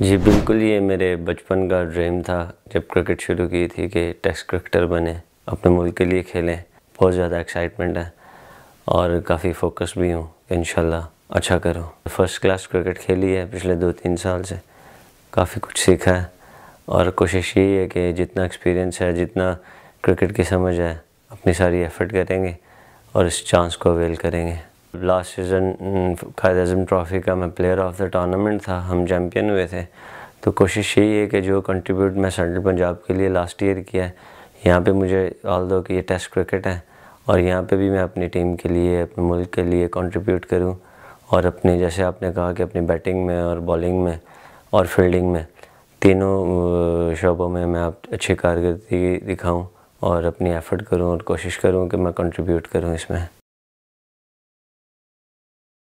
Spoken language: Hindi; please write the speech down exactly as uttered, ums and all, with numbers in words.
जी बिल्कुल, ये मेरे बचपन का ड्रीम था जब क्रिकेट शुरू की थी कि टेस्ट क्रिकेटर बने, अपने मुल्क के लिए खेलें। बहुत ज़्यादा एक्साइटमेंट है और काफ़ी फोकस भी हूँ कि इंशाल्लाह अच्छा करूँ। फ़र्स्ट क्लास क्रिकेट खेली है पिछले दो तीन साल से, काफ़ी कुछ सीखा है और कोशिश यही है कि जितना एक्सपीरियंस है, जितना क्रिकेट की समझ है, अपनी सारी एफर्ट करेंगे और इस चांस को अवेल करेंगे। लास्ट सीज़न रंजी ट्रॉफ़ी का मैं प्लेयर ऑफ द टूर्नामेंट था, हम चैम्पियन हुए थे। तो कोशिश यही है कि जो कंट्रीब्यूट मैं सेंट्रल पंजाब के लिए लास्ट ईयर किया है, यहाँ पे मुझे ऑल दो कि ये टेस्ट क्रिकेट है और यहाँ पे भी मैं अपनी टीम के लिए, अपने मुल्क के लिए कंट्रीब्यूट करूँ और अपने, जैसे आपने कहा कि अपनी बैटिंग में और बॉलिंग में और फील्डिंग में, तीनों शोबों में मैं आप अच्छी कारकर्दगी दिखाऊँ और अपनी एफर्ट करूँ और कोशिश करूँ कि मैं कंट्रीब्यूट करूँ इसमें।